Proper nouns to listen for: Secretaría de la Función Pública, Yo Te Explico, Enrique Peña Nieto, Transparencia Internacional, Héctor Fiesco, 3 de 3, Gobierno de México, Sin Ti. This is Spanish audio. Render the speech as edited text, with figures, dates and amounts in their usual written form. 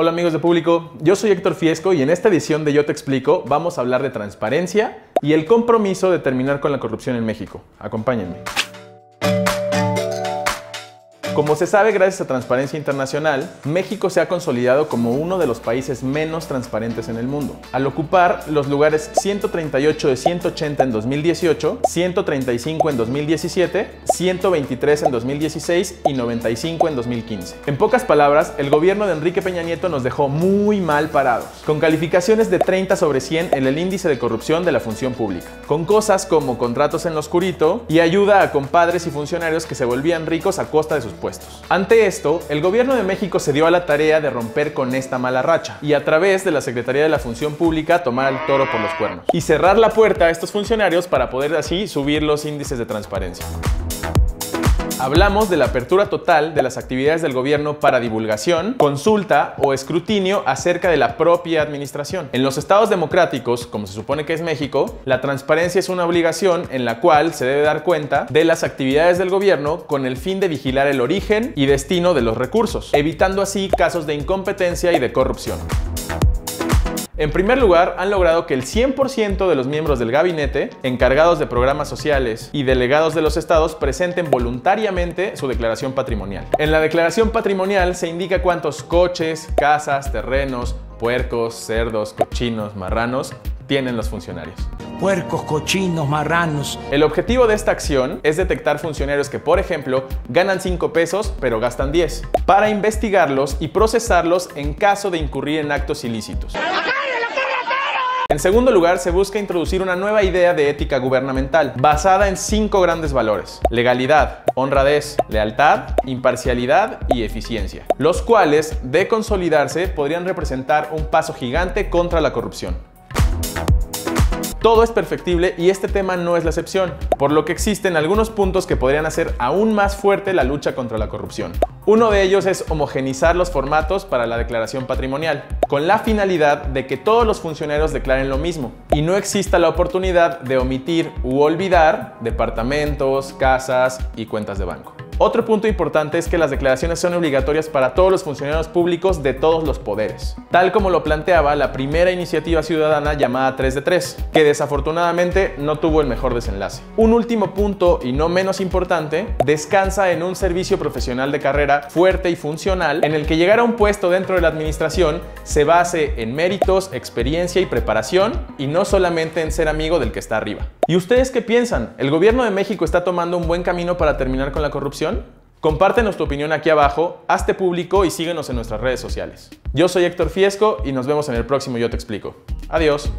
Hola amigos de público, yo soy Héctor Fiesco y en esta edición de Yo Te Explico vamos a hablar de transparencia y el compromiso de terminar con la corrupción en México. Acompáñenme. Como se sabe, gracias a Transparencia Internacional, México se ha consolidado como uno de los países menos transparentes en el mundo, al ocupar los lugares 138 de 180 en 2018, 135 en 2017, 123 en 2016 y 95 en 2015. En pocas palabras, el gobierno de Enrique Peña Nieto nos dejó muy mal parados, con calificaciones de 30 sobre 100 en el índice de corrupción de la función pública, con cosas como contratos en lo oscurito y ayuda a compadres y funcionarios que se volvían ricos a costa de sus pueblos. Ante esto, el gobierno de México se dio a la tarea de romper con esta mala racha y a través de la Secretaría de la Función Pública tomar el toro por los cuernos y cerrar la puerta a estos funcionarios para poder así subir los índices de transparencia. Hablamos de la apertura total de las actividades del gobierno para divulgación, consulta o escrutinio acerca de la propia administración. En los estados democráticos, como se supone que es México, la transparencia es una obligación en la cual se debe dar cuenta de las actividades del gobierno con el fin de vigilar el origen y destino de los recursos, evitando así casos de incompetencia y de corrupción. En primer lugar, han logrado que el 100% de los miembros del gabinete, encargados de programas sociales y delegados de los estados presenten voluntariamente su declaración patrimonial. En la declaración patrimonial se indica cuántos coches, casas, terrenos, puercos, cerdos, cochinos, marranos tienen los funcionarios. Puercos, cochinos, marranos. El objetivo de esta acción es detectar funcionarios que, por ejemplo, ganan 5 pesos pero gastan 10, para investigarlos y procesarlos en caso de incurrir en actos ilícitos. En segundo lugar, se busca introducir una nueva idea de ética gubernamental basada en 5 grandes valores: legalidad, honradez, lealtad, imparcialidad y eficiencia, los cuales, de consolidarse, podrían representar un paso gigante contra la corrupción. Todo es perfectible y este tema no es la excepción, por lo que existen algunos puntos que podrían hacer aún más fuerte la lucha contra la corrupción. Uno de ellos es homogeneizar los formatos para la declaración patrimonial, con la finalidad de que todos los funcionarios declaren lo mismo y no exista la oportunidad de omitir u olvidar departamentos, casas y cuentas de banco. Otro punto importante es que las declaraciones son obligatorias para todos los funcionarios públicos de todos los poderes, tal como lo planteaba la primera iniciativa ciudadana llamada 3 de 3, que desafortunadamente no tuvo el mejor desenlace. Un último punto, y no menos importante, descansa en un servicio profesional de carrera fuerte y funcional, en el que llegar a un puesto dentro de la administración se base en méritos, experiencia y preparación, y no solamente en ser amigo del que está arriba. ¿Y ustedes qué piensan? ¿El gobierno de México está tomando un buen camino para terminar con la corrupción? Compártenos tu opinión aquí abajo, hazte público y síguenos en nuestras redes sociales. Yo soy Héctor Fiesco y nos vemos en el próximo Yo Te Explico. Adiós.